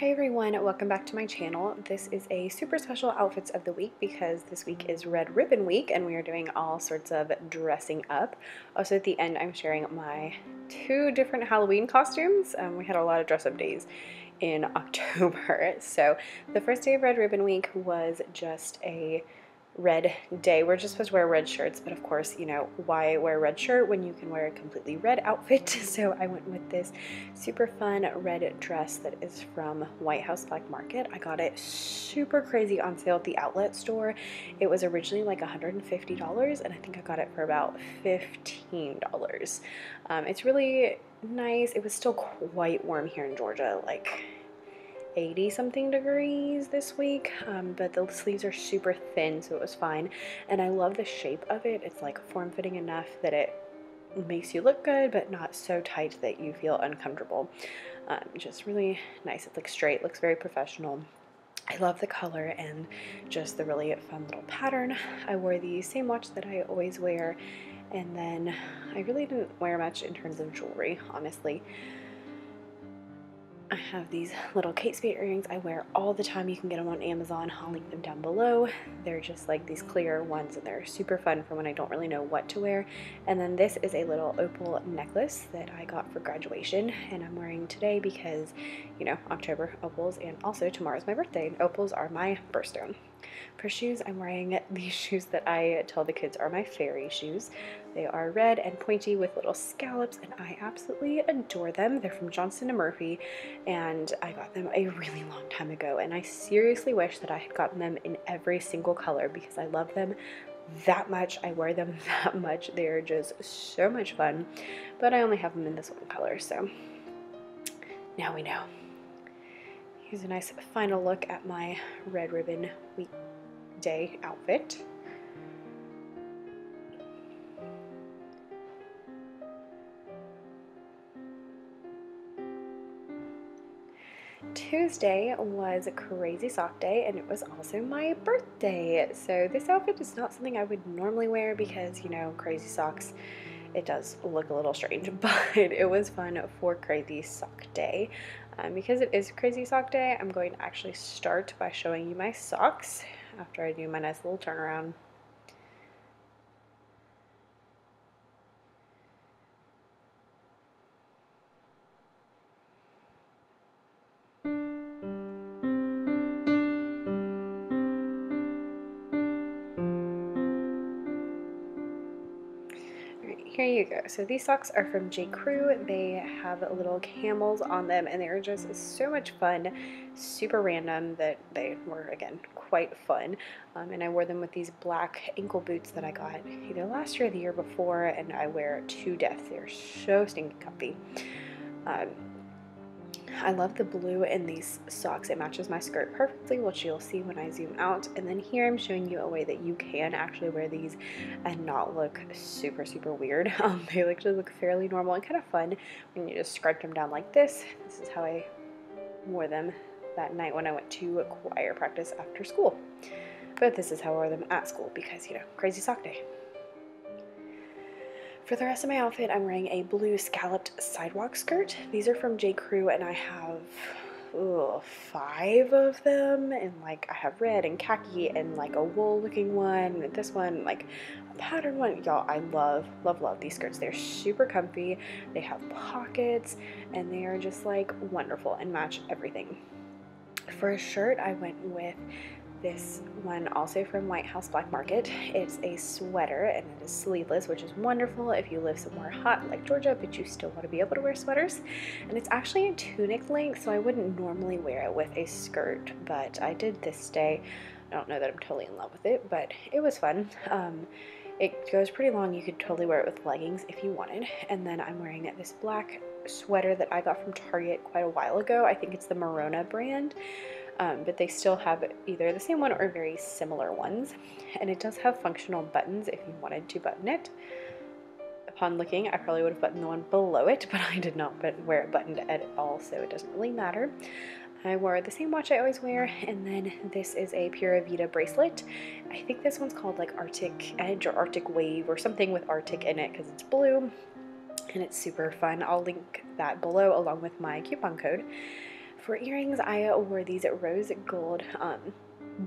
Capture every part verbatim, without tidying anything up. Hi everyone, welcome back to my channel. This is a super special outfits of the week because this week is Red Ribbon Week and we are doing all sorts of dressing up. Also at the end I'm sharing my two different Halloween costumes. Um, we had a lot of dress up days in October. So the first day of Red Ribbon Week was just a red day. We're just supposed to wear red shirts, but of course, you know, why wear a red shirt when you can wear a completely red outfit? So I went with this super fun red dress that is from White House Black Market. I got it super crazy on sale at the outlet store. It was originally like one hundred fifty dollars and I think I got it for about fifteen dollars. Um, it's really nice. It was still quite warm here in Georgia, like eighty something degrees this week, um, but the sleeves are super thin, so it was fine. And I love the shape of it. It's like form-fitting enough that it makes you look good, but not so tight that you feel uncomfortable. Um, just really nice. It looks straight, looks very professional. I love the color and just the really fun little pattern. I wore the same watch that I always wear, and then I really didn't wear much in terms of jewelry, honestly. I have these little Kate Spade earrings I wear all the time. You can get them on Amazon. I'll link them down below. They're just like these clear ones and they're super fun for when I don't really know what to wear. And then this is a little opal necklace that I got for graduation and I'm wearing today because, you know, October opals, and also tomorrow's my birthday and opals are my birthstone. For shoes, I'm wearing these shoes that I tell the kids are my fairy shoes. They are red and pointy with little scallops and I absolutely adore them. They're from Johnston Murphy and I got them a really long time ago and I seriously wish that I had gotten them in every single color because I love them that much. I wear them that much. They are just so much fun, but I only have them in this one color, so now we know. Here's a nice final look at my Red Ribbon Week day outfit. Tuesday was Crazy Sock Day and it was also my birthday. So this outfit is not something I would normally wear because, you know, crazy socks, it does look a little strange, but it was fun for Crazy Sock Day. Um, because it is Crazy Sock Day, I'm going to actually start by showing you my socks after I do my nice little turnaround. Here you go. So these socks are from J Crew. They have little camels on them and they are just so much fun, super random, that they were, again, quite fun. Um, and I wore them with these black ankle boots that I got either last year or the year before, and I wear to death. They're so stinking comfy. Um, I love the blue in these socks. It matches my skirt perfectly, which you'll see when I zoom out. And then here I'm showing you a way that you can actually wear these and not look super, super weird. Um, they actually look fairly normal and kind of fun when you just scrunch them down like this. This is how I wore them that night when I went to choir practice after school. But this is how I wore them at school because, you know, Crazy Sock Day. For the rest of my outfit, I'm wearing a blue scalloped sidewalk skirt. These are from J Crew and I have ugh, five of them, and like I have red and khaki and like a wool looking one, and this one, like a pattern one. Y'all, I love, love, love these skirts. They're super comfy, they have pockets, and they are just like wonderful and match everything. For a shirt, I went with this one also from White House Black Market. It's a sweater and it is sleeveless, which is wonderful if you live somewhere hot like Georgia, but you still want to be able to wear sweaters. And it's actually a tunic length, so I wouldn't normally wear it with a skirt, but I did this day. I don't know that I'm totally in love with it, but it was fun. Um, it goes pretty long. You could totally wear it with leggings if you wanted. And then I'm wearing this black sweater that I got from Target quite a while ago. I think it's the Morona brand. Um, but they still have either the same one or very similar ones, and it does have functional buttons if you wanted to button it. Upon looking, I probably would have buttoned the one below it, but I did not wear it buttoned at all, so it doesn't really matter. I wore the same watch I always wear, and then this is a Pura Vida bracelet. I think this one's called like Arctic Edge or Arctic Wave or something with Arctic in it because it's blue, and it's super fun. I'll link that below along with my coupon code. For earrings, I wore these rose gold um,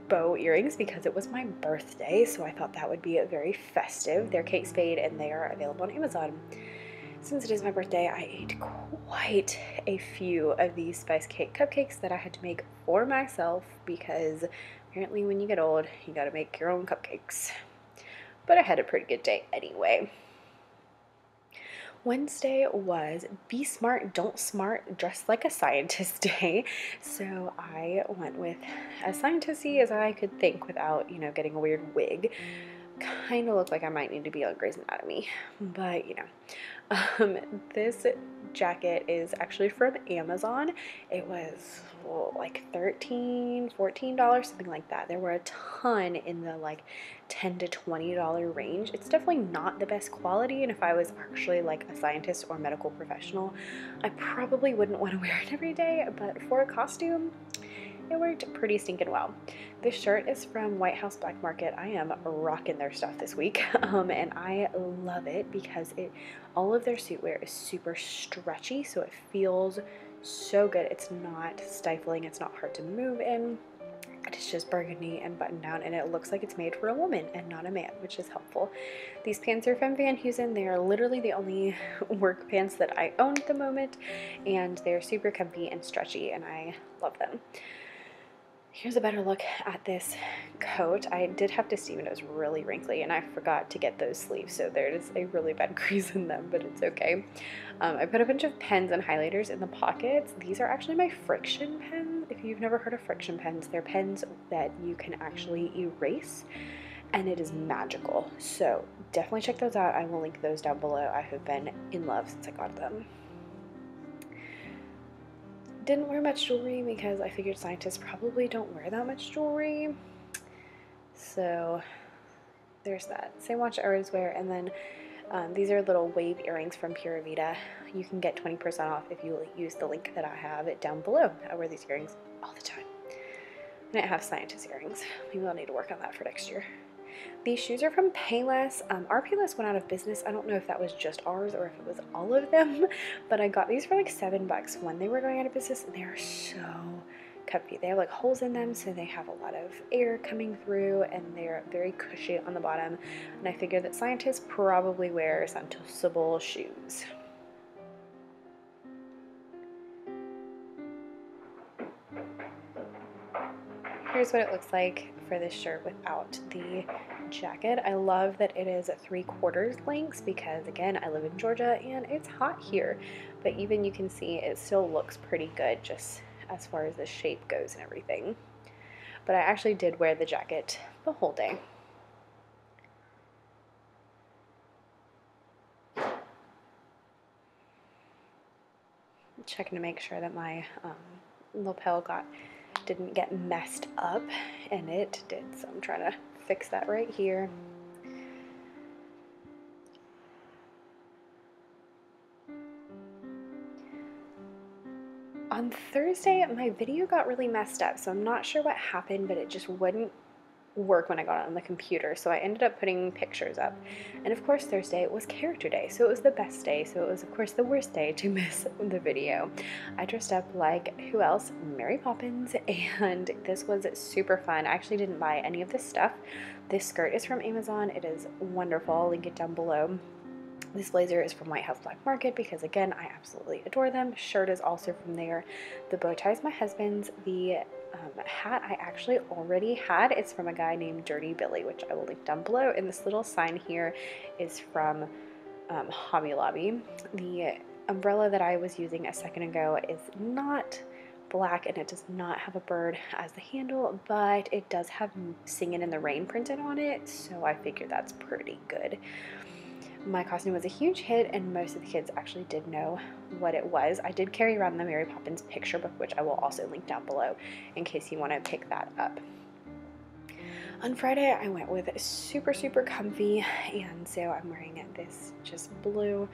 bow earrings because it was my birthday, so I thought that would be very festive. They're Kate Spade and they are available on Amazon. Since it is my birthday, I ate quite a few of these spice cake cupcakes that I had to make for myself because apparently when you get old, you gotta make your own cupcakes. But I had a pretty good day anyway. Wednesday was Be Smart, Don't Smart, Dress Like a Scientist Day. So I went with as scientist-y as I could think without, you know, getting a weird wig. Kind of looked like I might need to be on Grey's Anatomy, but you know. Um, this jacket is actually from Amazon. It was oh, like thirteen, fourteen dollars, something like that. There were a ton in the like ten to twenty dollar range. It's definitely not the best quality, and if I was actually like a scientist or medical professional, I probably wouldn't want to wear it every day, but for a costume, it worked pretty stinking well. This shirt is from White House Black Market. I am rocking their stuff this week, um, and I love it because it all of their suitwear is super stretchy, so it feels so good. It's not stifling. It's not hard to move in. It's just burgundy and button down, and it looks like it's made for a woman and not a man, which is helpful. These pants are from Van Heusen. They are literally the only work pants that I own at the moment, and they're super comfy and stretchy, and I love them. Here's a better look at this coat. I did have to steam it. It was really wrinkly, and I forgot to get those sleeves, so there's a really bad crease in them, but it's okay. Um, I put a bunch of pens and highlighters in the pockets. These are actually my friction pens. If you've never heard of friction pens, they're pens that you can actually erase, and it is magical. So definitely check those out. I will link those down below. I have been in love since I got them. Didn't wear much jewelry because I figured scientists probably don't wear that much jewelry, so there's that. Same watch I always wear, and then um, these are little wave earrings from Pura Vida. You can get twenty percent off if you use the link that I have it down below. I wear these earrings all the time. And I have scientist earrings. Maybe I'll need to work on that for next year. These shoes are from Payless. Um, our Payless went out of business. I don't know if that was just ours or if it was all of them, but I got these for like seven bucks when they were going out of business, and they are so comfy. They have like holes in them, so they have a lot of air coming through, and they're very cushy on the bottom, and I figure that scientists probably wear sensible shoes. Here's what it looks like for this shirt without the jacket. I love that it is three quarters lengths because, again, I live in Georgia and it's hot here, but even you can see it still looks pretty good just as far as the shape goes and everything. But I actually did wear the jacket the whole day. Checking to make sure that my um, lapel got didn't get messed up, and it did, so I'm trying to fix that right here. On Thursday, my video got really messed up, so I'm not sure what happened, but it just wouldn't work when I got on the computer, so I ended up putting pictures up. And of course Thursday was character day, so it was the best day, so it was of course the worst day to miss the video. I dressed up like who else? Mary Poppins, and this was super fun. I actually didn't buy any of this stuff. This skirt is from Amazon. It is wonderful. I'll link it down below. This blazer is from White House Black Market because, again, I absolutely adore them. Shirt is also from there. The bow tie is my husband's. The um, hat I actually already had. It's from a guy named Dirty Billy, which I will link down below. And this little sign here is from um, Hobby Lobby. The umbrella that I was using a second ago is not black, and it does not have a bird as the handle, but it does have Singin' in the Rain printed on it, so I figure that's pretty good. My costume was a huge hit, and most of the kids actually did know what it was. I did carry around the Mary Poppins picture book, which I will also link down below in case you want to pick that up. On Friday, I went with super, super comfy, and so I'm wearing this just blue,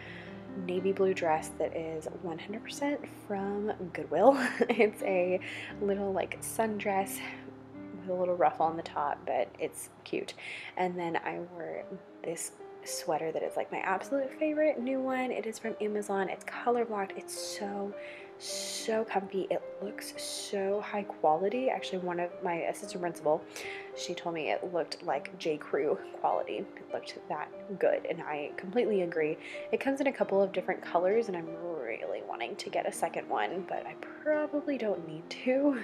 navy blue dress that is one hundred percent from Goodwill. It's a little like sundress with a little ruffle on the top, but it's cute. And then I wore this sweater that is like my absolute favorite new one. It is from Amazon. It's color blocked. It's so so comfy. It looks so high quality. Actually, one of my assistant principal, she told me it looked like J Crew quality. It looked that good, and I completely agree. It comes in a couple of different colors, and I'm really wanting to get a second one, but I probably don't need to.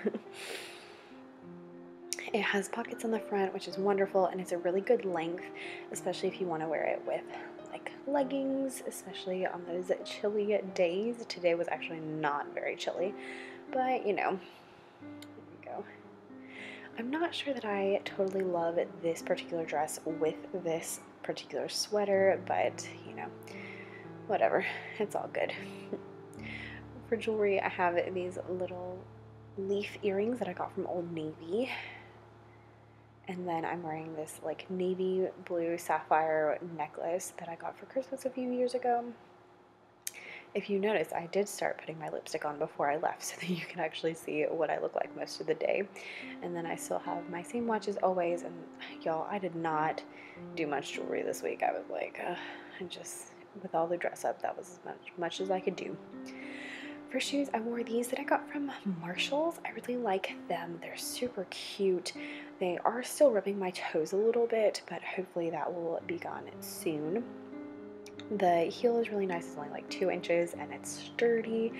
It has pockets on the front, which is wonderful, and it's a really good length, especially if you want to wear it with like leggings, especially on those chilly days. Today was actually not very chilly, but you know, there we go. I'm not sure that I totally love this particular dress with this particular sweater, but you know, whatever, it's all good. For jewelry, I have these little leaf earrings that I got from Old Navy. And then I'm wearing this like navy blue sapphire necklace that I got for Christmas a few years ago. If you notice, I did start putting my lipstick on before I left so that you can actually see what I look like most of the day. And then I still have my same watch as always. And y'all, I did not do much jewelry this week. I was like, uh, I just, with all the dress up, that was as much, much as I could do. For shoes, I wore these that I got from Marshalls. I really like them. They're super cute. They are still rubbing my toes a little bit, but hopefully that will be gone soon. The heel is really nice. It's only like two inches and it's sturdy,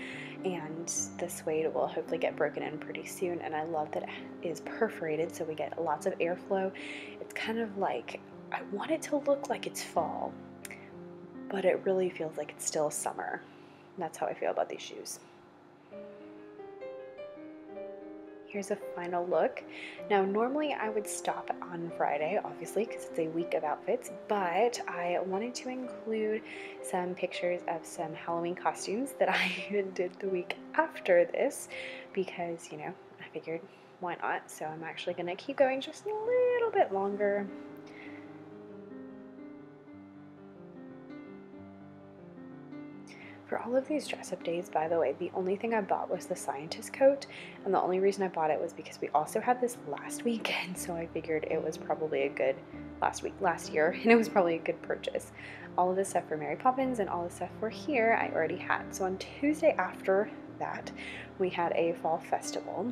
and the suede will hopefully get broken in pretty soon. And I love that it is perforated, so we get lots of airflow. It's kind of like, I want it to look like it's fall, but it really feels like it's still summer. That's how I feel about these shoes. Here's a final look. Now, normally I would stop on Friday, obviously, because it's a week of outfits, but I wanted to include some pictures of some Halloween costumes that I did the week after this, because, you know, I figured why not? So I'm actually gonna keep going just a little bit longer. For all of these dress-up days, by the way, the only thing I bought was the scientist coat, and the only reason I bought it was because we also had this last week, and so I figured it was probably a good last week, last year, and it was probably a good purchase. All of this stuff for Mary Poppins and all the stuff for here I already had. So on Tuesday after that, we had a fall festival,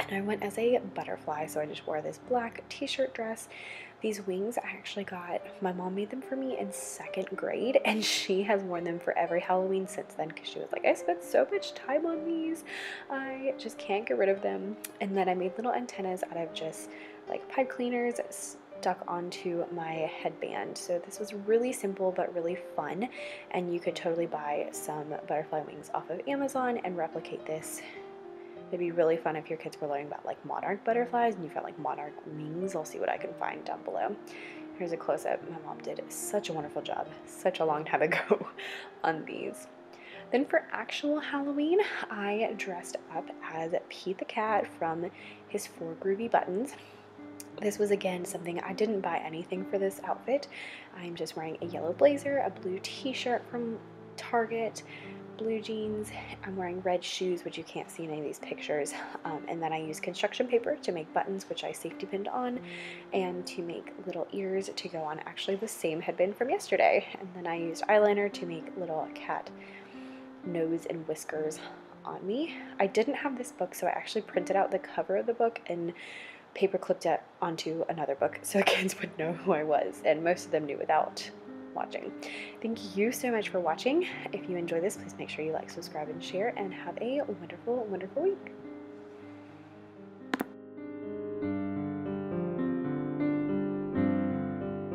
and I went as a butterfly, so I just wore this black t-shirt dress. These wings, I actually got, my mom made them for me in second grade, and she has worn them for every Halloween since then, because she was like, I spent so much time on these, I just can't get rid of them. And then I made little antennas out of just like pipe cleaners stuck onto my headband. So this was really simple but really fun, and you could totally buy some butterfly wings off of Amazon and replicate this. It'd be really fun if your kids were learning about like monarch butterflies and you felt like monarch wings. I'll see what I can find down below. Here's a close-up. My mom did such a wonderful job such a long time ago on these. Then for actual Halloween, I dressed up as Pete the Cat from his Four Groovy Buttons. This was, again, something I didn't buy anything for this outfit. I'm just wearing a yellow blazer, a blue t-shirt from Target, blue jeans. I'm wearing red shoes, which you can't see in any of these pictures, um, and then I use construction paper to make buttons, which I safety pinned on, and to make little ears to go on actually the same headband from yesterday. And then I used eyeliner to make little cat nose and whiskers on me. I didn't have this book, so I actually printed out the cover of the book and paper clipped it onto another book so the kids would know who I was, and most of them knew without watching. Thank you so much for watching. If you enjoy this, please make sure you like, subscribe, and share, and have a wonderful, wonderful week.